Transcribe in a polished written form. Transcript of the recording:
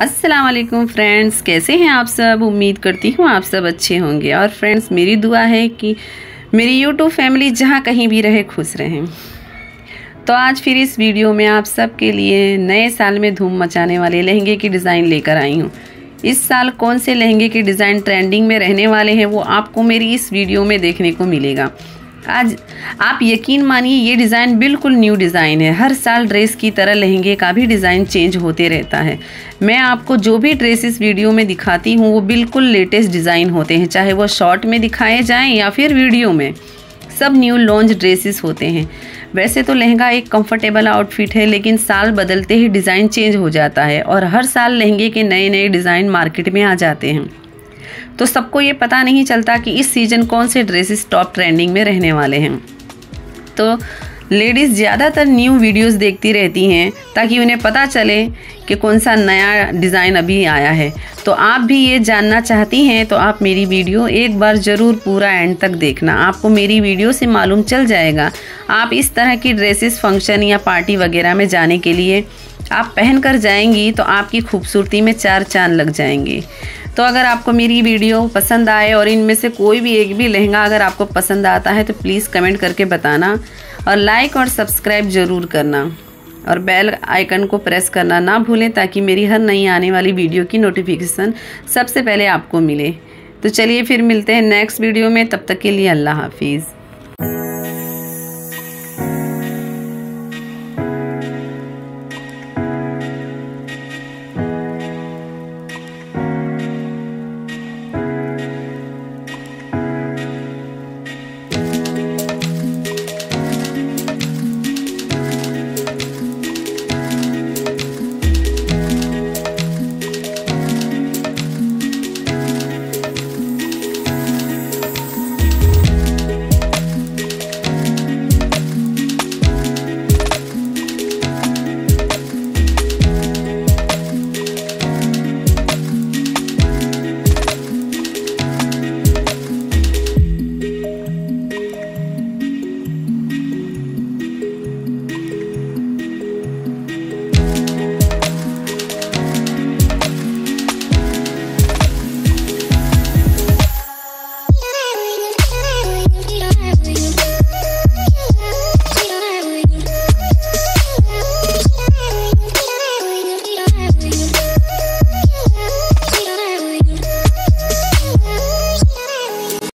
अस्सलाम वालेकुम फ्रेंड्स, कैसे हैं आप सब। उम्मीद करती हूँ आप सब अच्छे होंगे। और फ्रेंड्स, मेरी दुआ है कि मेरी यूट्यूब फैमिली जहाँ कहीं भी रहे खुश रहें। तो आज फिर इस वीडियो में आप सब के लिए नए साल में धूम मचाने वाले लहंगे की डिज़ाइन लेकर आई हूँ। इस साल कौन से लहंगे के डिज़ाइन ट्रेंडिंग में रहने वाले हैं वो आपको मेरी इस वीडियो में देखने को मिलेगा। आज आप यकीन मानिए ये डिज़ाइन बिल्कुल न्यू डिज़ाइन है। हर साल ड्रेस की तरह लहंगे का भी डिज़ाइन चेंज होते रहता है। मैं आपको जो भी ड्रेस इस वीडियो में दिखाती हूँ वो बिल्कुल लेटेस्ट डिज़ाइन होते हैं, चाहे वो शॉर्ट में दिखाए जाएं या फिर वीडियो में, सब न्यू लॉन्च ड्रेसेस होते हैं। वैसे तो लहंगा एक कंफर्टेबल आउटफिट है, लेकिन साल बदलते ही डिज़ाइन चेंज हो जाता है और हर साल लहंगे के नए नए डिज़ाइन मार्केट में आ जाते हैं। तो सबको ये पता नहीं चलता कि इस सीज़न कौन से ड्रेसेस टॉप ट्रेंडिंग में रहने वाले हैं। तो लेडीज़ ज़्यादातर न्यू वीडियोस देखती रहती हैं ताकि उन्हें पता चले कि कौन सा नया डिज़ाइन अभी आया है। तो आप भी ये जानना चाहती हैं तो आप मेरी वीडियो एक बार ज़रूर पूरा एंड तक देखना। आपको मेरी वीडियो से मालूम चल जाएगा। आप इस तरह की ड्रेसेस फंक्शन या पार्टी वगैरह में जाने के लिए आप पहन कर जाएंगी तो आपकी खूबसूरती में चार चांद लग जाएंगे। तो अगर आपको मेरी वीडियो पसंद आए और इनमें से कोई भी एक भी लहंगा अगर आपको पसंद आता है तो प्लीज़ कमेंट करके बताना और लाइक और सब्सक्राइब ज़रूर करना और बेल आइकन को प्रेस करना ना भूलें ताकि मेरी हर नई आने वाली वीडियो की नोटिफिकेशन सबसे पहले आपको मिले। तो चलिए फिर मिलते हैं नेक्स्ट वीडियो में, तब तक के लिए अल्लाह हाफिज़।